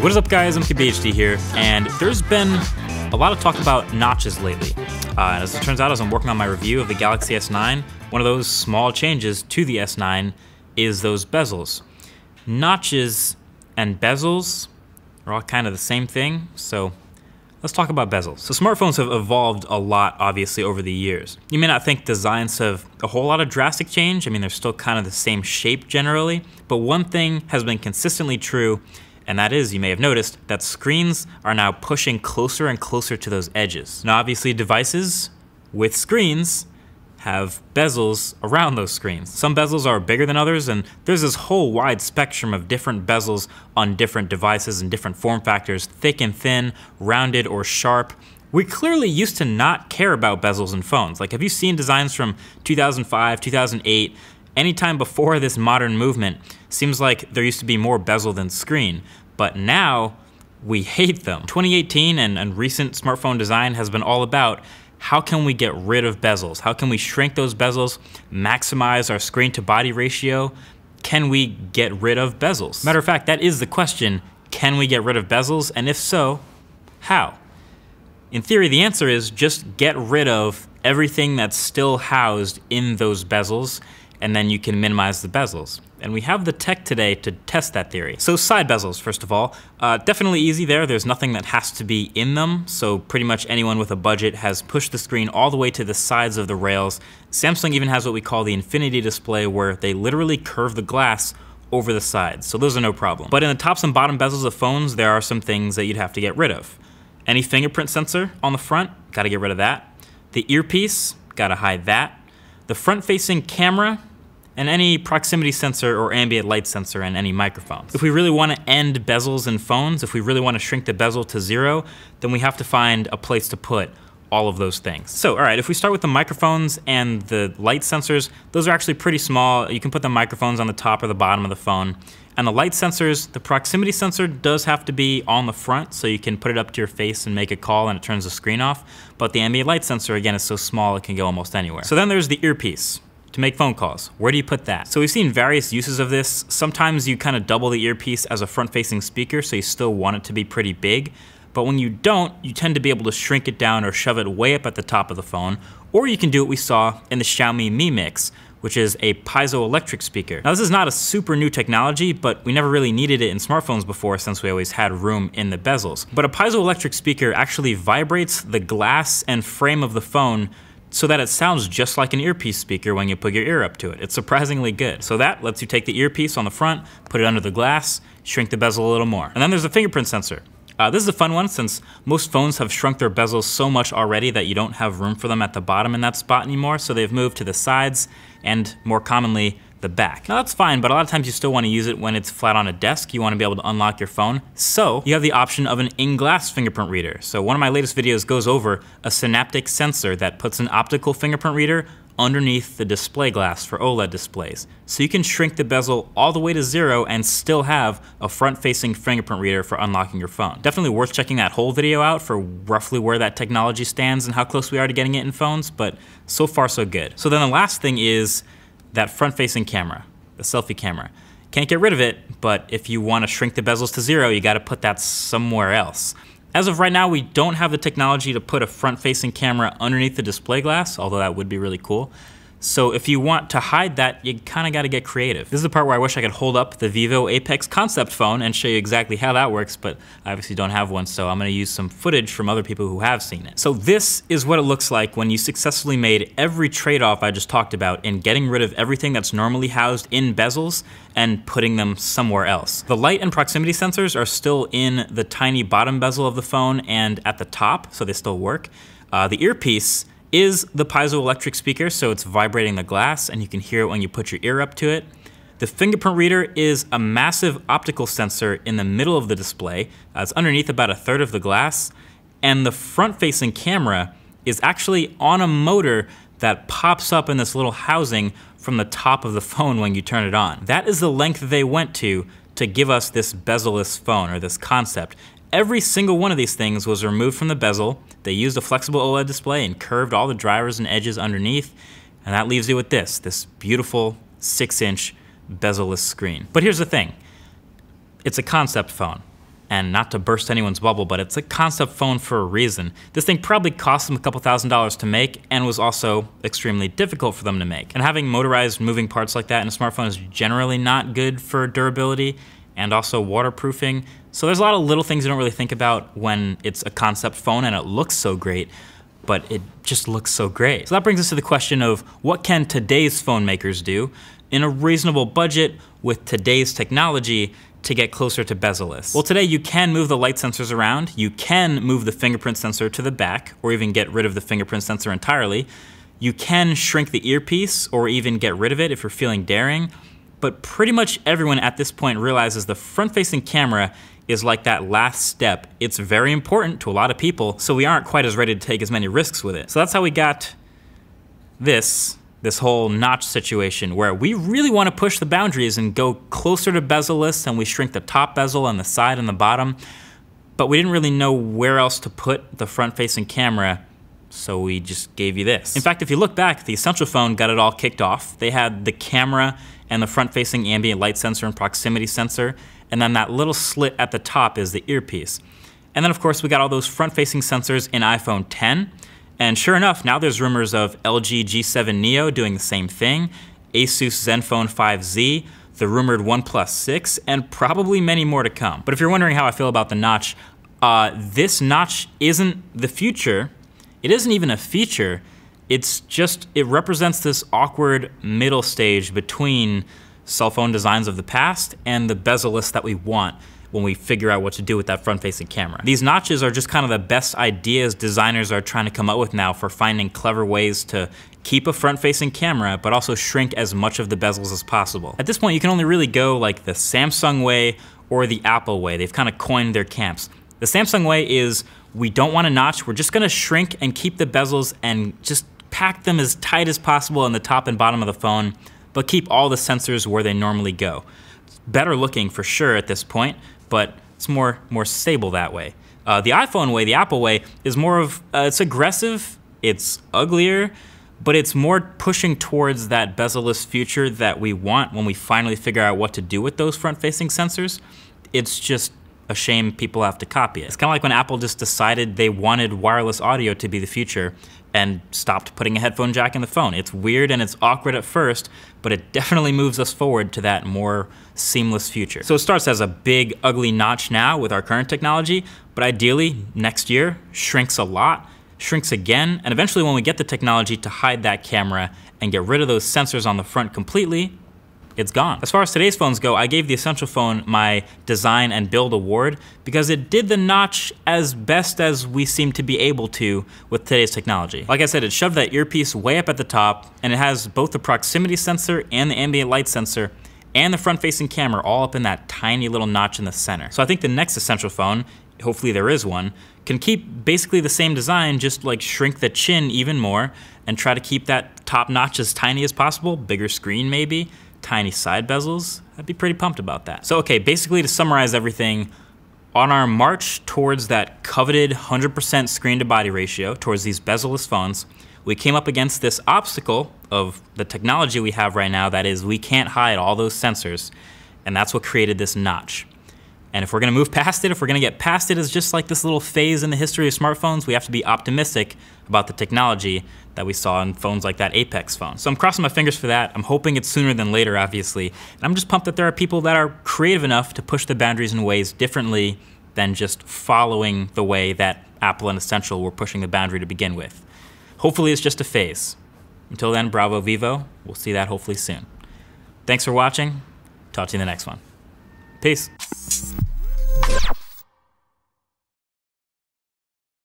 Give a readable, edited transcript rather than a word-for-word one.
what is up guys, MKBHD here, and there's been a lot of talk about notches lately. And as it turns out, as I'm working on my review of the Galaxy S9, one of those small changes to the S9 is those bezels. Notches and bezels are all kind of the same thing, so let's talk about bezels. So smartphones have evolved a lot, obviously, over the years. You may not think designs have a whole lot of drastic change. I mean, they're still kind of the same shape generally, but one thing has been consistently true, and that is, you may have noticed, that screens are now pushing closer and closer to those edges. Now, obviously, devices with screens have bezels around those screens. Some bezels are bigger than others, and there's this whole wide spectrum of different bezels on different devices and different form factors, thick and thin, rounded or sharp. We clearly used to not care about bezels in phones. Like, have you seen designs from 2005, 2008, any time before this modern movement? Seems like there used to be more bezel than screen, but now we hate them. 2018 and recent smartphone design has been all about how can we get rid of bezels? How can we shrink those bezels, maximize our screen to body ratio? Can we get rid of bezels? Matter of fact, that is the question. Can we get rid of bezels? And if so, how? In theory, the answer is just get rid of everything that's still housed in those bezels, and then you can minimize the bezels. And we have the tech today to test that theory. So side bezels, first of all, definitely easy there. There's nothing that has to be in them. So pretty much anyone with a budget has pushed the screen all the way to the sides of the rails. Samsung even has what we call the infinity display, where they literally curve the glass over the sides. So those are no problem. But in the tops and bottom bezels of phones, there are some things that you'd have to get rid of. Any fingerprint sensor on the front, gotta get rid of that. The earpiece, gotta hide that. The front-facing camera, and any proximity sensor or ambient light sensor, and any microphones. If we really want to end bezels in phones, if we really want to shrink the bezel to zero, then we have to find a place to put all of those things. So, all right, if we start with the microphones and the light sensors, those are actually pretty small. You can put the microphones on the top or the bottom of the phone. And the light sensors, the proximity sensor does have to be on the front, so you can put it up to your face and make a call and it turns the screen off. But the ambient light sensor, again, is so small it can go almost anywhere. So then there's the earpiece to make phone calls. Where do you put that? So we've seen various uses of this. Sometimes you kind of double the earpiece as a front-facing speaker, so you still want it to be pretty big. But when you don't, you tend to be able to shrink it down or shove it way up at the top of the phone. Or you can do what we saw in the Xiaomi Mi Mix, which is a piezoelectric speaker. Now, this is not a super new technology, but we never really needed it in smartphones before since we always had room in the bezels. But a piezoelectric speaker actually vibrates the glass and frame of the phone so that it sounds just like an earpiece speaker when you put your ear up to it. It's surprisingly good. So that lets you take the earpiece on the front, put it under the glass, shrink the bezel a little more. And then there's the fingerprint sensor. This is a fun one since most phones have shrunk their bezels so much already that you don't have room for them at the bottom in that spot anymore, so they've moved to the sides and more commonly the back. Now that's fine, but a lot of times you still want to use it when it's flat on a desk. You want to be able to unlock your phone, so you have the option of an in-glass fingerprint reader. So one of my latest videos goes over a synaptic sensor that puts an optical fingerprint reader underneath the display glass for OLED displays. So you can shrink the bezel all the way to zero and still have a front-facing fingerprint reader for unlocking your phone. Definitely worth checking that whole video out for roughly where that technology stands and how close we are to getting it in phones, but so far so good. So then the last thing is that front-facing camera, the selfie camera. Can't get rid of it, but if you want to shrink the bezels to zero, you got to put that somewhere else. As of right now, we don't have the technology to put a front-facing camera underneath the display glass, although that would be really cool. So if you want to hide that, you kind of got to get creative. This is the part where I wish I could hold up the Vivo Apex concept phone and show you exactly how that works, but I obviously don't have one, so I'm going to use some footage from other people who have seen it. So this is what it looks like when you successfully made every trade-off I just talked about in getting rid of everything that's normally housed in bezels and putting them somewhere else. The light and proximity sensors are still in the tiny bottom bezel of the phone and at the top, so they still work. The earpiece is the piezoelectric speaker, so it's vibrating the glass and you can hear it when you put your ear up to it. The fingerprint reader is a massive optical sensor in the middle of the display. It's underneath about a third of the glass. And the front-facing camera is actually on a motor that pops up in this little housing from the top of the phone when you turn it on. That is the length they went to give us this bezel-less phone, or this concept. Every single one of these things was removed from the bezel. They used a flexible OLED display and curved all the drivers and edges underneath. And that leaves you with this beautiful 6-inch bezel-less screen. But here's the thing, it's a concept phone. and not to burst anyone's bubble, but it's a concept phone for a reason. This thing probably cost them a couple $1,000s to make and was also extremely difficult for them to make. And having motorized moving parts like that in a smartphone is generally not good for durability and also waterproofing. So there's a lot of little things you don't really think about when it's a concept phone and it looks so great, but it just looks so great. So that brings us to the question of what can today's phone makers do in a reasonable budget with today's technology to get closer to bezel-less? Well, today you can move the light sensors around, you can move the fingerprint sensor to the back, or even get rid of the fingerprint sensor entirely. You can shrink the earpiece or even get rid of it if you're feeling daring. But pretty much everyone at this point realizes the front-facing camera is like that last step. It's very important to a lot of people, so we aren't quite as ready to take as many risks with it. So that's how we got this whole notch situation where we really want to push the boundaries and go closer to bezel-less, and we shrink the top bezel and the side and the bottom, but we didn't really know where else to put the front-facing camera, so we just gave you this. In fact, if you look back, the Essential phone got it all kicked off. They had the camera and the front-facing ambient light sensor and proximity sensor, and then that little slit at the top is the earpiece. And then of course we got all those front-facing sensors in iPhone X, and sure enough, now there's rumors of LG G7 Neo doing the same thing, Asus Zenfone 5Z, the rumored OnePlus 6, and probably many more to come. But if you're wondering how I feel about the notch, this notch isn't the future. It isn't even a feature. It's just, it represents this awkward middle stage between cell phone designs of the past and the bezel-less that we want when we figure out what to do with that front-facing camera. These notches are just kind of the best ideas designers are trying to come up with now for finding clever ways to keep a front-facing camera, but also shrink as much of the bezels as possible. At this point, you can only really go like the Samsung way or the Apple way. They've kind of coined their camps. The Samsung way is, we don't want a notch, we're just gonna shrink and keep the bezels and just pack them as tight as possible in the top and bottom of the phone, but keep all the sensors where they normally go. It's better looking for sure at this point, but it's more stable that way. The iPhone way, the Apple way, is more of, it's aggressive, it's uglier, but it's more pushing towards that bezel-less future that we want when we finally figure out what to do with those front-facing sensors. It's just a shame people have to copy it. It's kind of like when Apple just decided they wanted wireless audio to be the future and stopped putting a headphone jack in the phone. It's weird and it's awkward at first, but it definitely moves us forward to that more seamless future. So it starts as a big, ugly notch now with our current technology, but ideally next year shrinks a lot, shrinks again, and eventually when we get the technology to hide that camera and get rid of those sensors on the front completely, it's gone. As far as today's phones go, I gave the Essential phone my design and build award because it did the notch as best as we seem to be able to with today's technology. Like I said, it shoved that earpiece way up at the top, and it has both the proximity sensor and the ambient light sensor and the front-facing camera all up in that tiny little notch in the center. So I think the next Essential phone, hopefully there is one, can keep basically the same design, just like shrink the chin even more and try to keep that top notch as tiny as possible, bigger screen maybe, tiny side bezels. I'd be pretty pumped about that. So okay, basically to summarize everything, on our march towards that coveted 100% screen to body ratio, towards these bezel-less phones, we came up against this obstacle of the technology we have right now, that is, we can't hide all those sensors, and that's what created this notch. And if we're gonna move past it, if we're gonna get past it as just like this little phase in the history of smartphones, we have to be optimistic about the technology that we saw in phones like that Apex phone. So I'm crossing my fingers for that. I'm hoping it's sooner than later, obviously. And I'm just pumped that there are people that are creative enough to push the boundaries in ways differently than just following the way that Apple and Essential were pushing the boundary to begin with. Hopefully it's just a phase. Until then, bravo Vivo. We'll see that hopefully soon. Thanks for watching. Talk to you in the next one. Peace.